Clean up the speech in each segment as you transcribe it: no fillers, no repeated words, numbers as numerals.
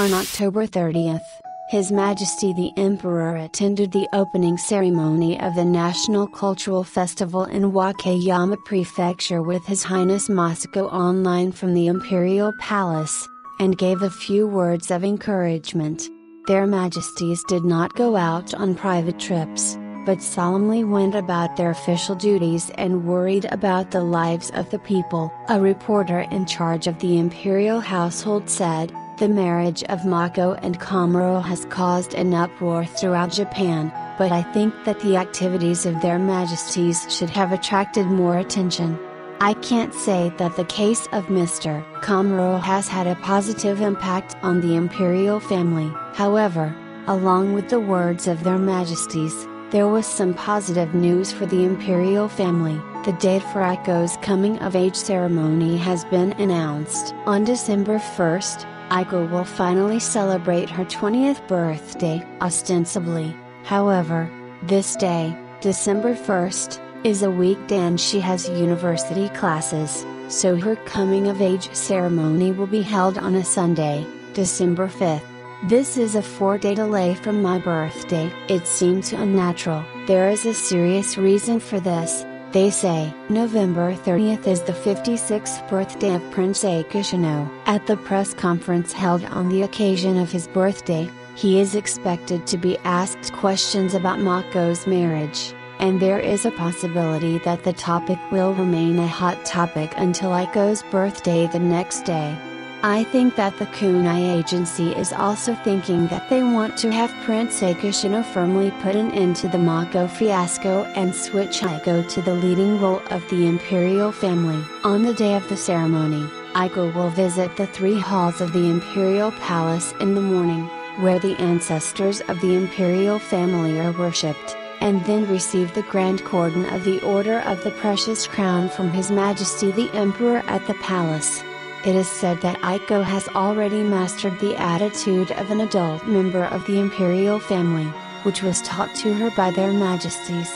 On October 30th, His Majesty the Emperor attended the opening ceremony of the National Cultural Festival in Wakayama Prefecture with His Highness Masako online from the Imperial Palace, and gave a few words of encouragement. Their Majesties did not go out on private trips, but solemnly went about their official duties and worried about the lives of the people. A reporter in charge of the Imperial household said, "The marriage of Mako and Komuro has caused an uproar throughout Japan, but I think that the activities of their majesties should have attracted more attention. I can't say that the case of Mr. Komuro has had a positive impact on the imperial family." However, along with the words of their majesties, there was some positive news for the imperial family. The date for Aiko's coming-of-age ceremony has been announced. On December 1st, Aiko will finally celebrate her 20th birthday, ostensibly. However, this day, December 1st, is a weekday and she has university classes, so her coming-of-age ceremony will be held on a Sunday, December 5th. "This is a 4-day delay from my birthday. It seems unnatural. There is a serious reason for this," they say. November 30th is the 56th birthday of Prince Akishino. At the press conference held on the occasion of his birthday, he is expected to be asked questions about Mako's marriage, and there is a possibility that the topic will remain a hot topic until Aiko's birthday the next day. "I think that the Kunai agency is also thinking that they want to have Prince Akishino firmly put an end to the Mako fiasco and switch Aiko to the leading role of the imperial family." On the day of the ceremony, Aiko will visit the 3 halls of the imperial palace in the morning, where the ancestors of the imperial family are worshipped, and then receive the Grand Cordon of the Order of the Precious Crown from His Majesty the Emperor at the palace. It is said that Aiko has already mastered the attitude of an adult member of the imperial family, which was taught to her by their majesties.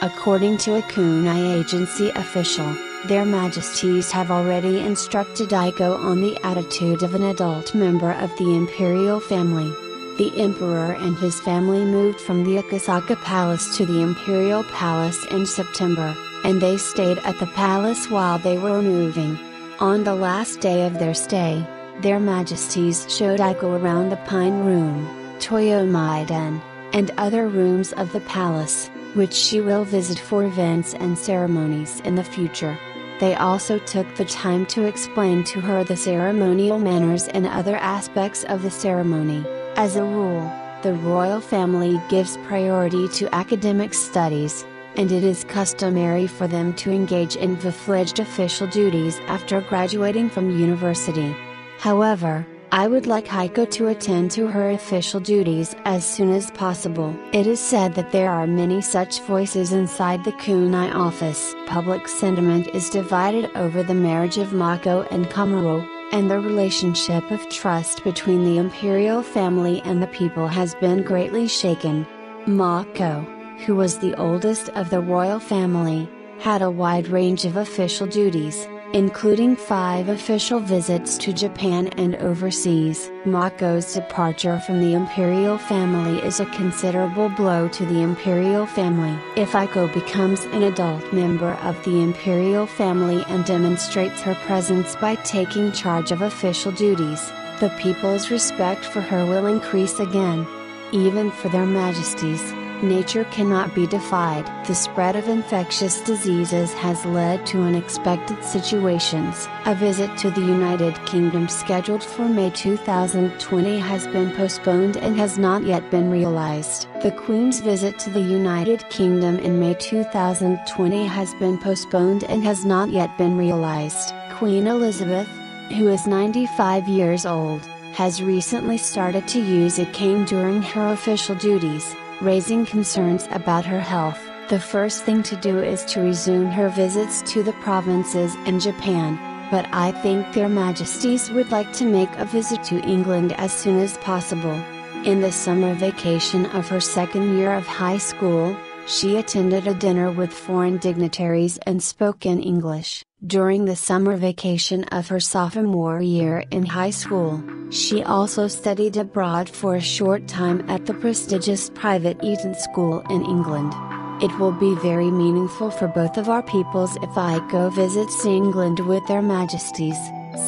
According to a Kunai agency official, their majesties have already instructed Aiko on the attitude of an adult member of the imperial family. The emperor and his family moved from the Akasaka Palace to the imperial palace in September, and they stayed at the palace while they were moving. On the last day of their stay, their majesties showed Aiko around the Pine Room, Toyomeiden, and other rooms of the palace, which she will visit for events and ceremonies in the future. They also took the time to explain to her the ceremonial manners and other aspects of the ceremony. As a rule, the royal family gives priority to academic studies, and it is customary for them to engage in full-fledged official duties after graduating from university. However, I would like Aiko to attend to her official duties as soon as possible. It is said that there are many such voices inside the Kunai office. Public sentiment is divided over the marriage of Mako and Komuro, and the relationship of trust between the imperial family and the people has been greatly shaken. Mako, who was the oldest of the royal family, had a wide range of official duties, including 5 official visits to Japan and overseas. Mako's departure from the imperial family is a considerable blow to the imperial family. If Aiko becomes an adult member of the imperial family and demonstrates her presence by taking charge of official duties, the people's respect for her will increase again. Even for their majesties, nature cannot be defied. The spread of infectious diseases has led to unexpected situations. A visit to the United Kingdom scheduled for May 2020 has been postponed and has not yet been realized. The Queen's visit to the United Kingdom in May 2020 has been postponed and has not yet been realized. Queen Elizabeth, who is 95 years old, has recently started to use a cane during her official duties, raising concerns about her health. The first thing to do is to resume her visits to the provinces in Japan, but I think their majesties would like to make a visit to England as soon as possible. In the summer vacation of her 2nd year of high school, she attended a dinner with foreign dignitaries and spoke in English. During the summer vacation of her sophomore year in high school, she also studied abroad for a short time at the prestigious private Eton School in England. It will be very meaningful for both of our peoples if Aiko visits England with their majesties,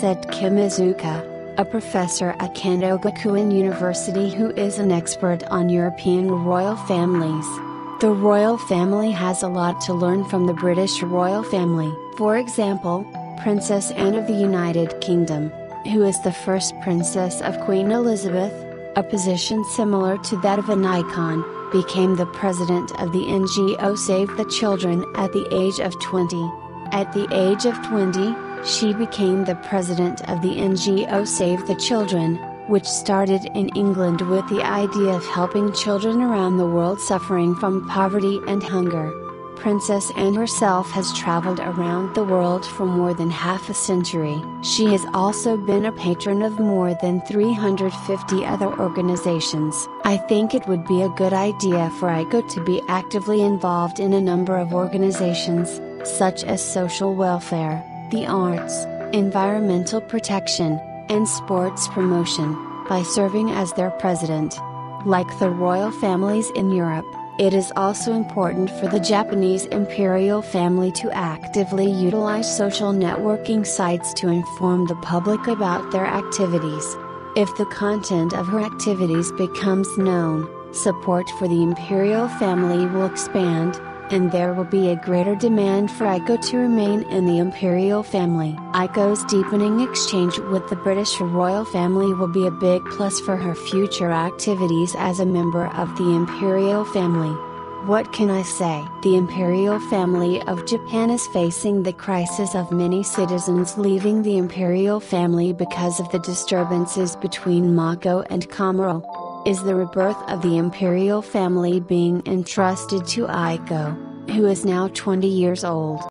said Kimizuka, a professor at Kandogakuen University who is an expert on European royal families. The royal family has a lot to learn from the British royal family, for example, Princess Anne of the United Kingdom, who is the first princess of Queen Elizabeth, a position similar to that of an icon, became the president of the NGO Save the Children at the age of 20. At the age of 20, she became the president of the NGO Save the Children, which started in England with the idea of helping children around the world suffering from poverty and hunger. Princess Anne herself has traveled around the world for more than half a century. She has also been a patron of more than 350 other organizations. I think it would be a good idea for Aiko to be actively involved in a number of organizations, such as social welfare, the arts, environmental protection, and sports promotion, by serving as their president. Like the royal families in Europe, it is also important for the Japanese imperial family to actively utilize social networking sites to inform the public about their activities. If the content of her activities becomes known, support for the imperial family will expand, and there will be a greater demand for Aiko to remain in the imperial family. Aiko's deepening exchange with the British royal family will be a big plus for her future activities as a member of the imperial family. What can I say? The imperial family of Japan is facing the crisis of many citizens leaving the imperial family because of the disturbances between Mako and Komuro. Is the rebirth of the imperial family being entrusted to Aiko, who is now 20 years old?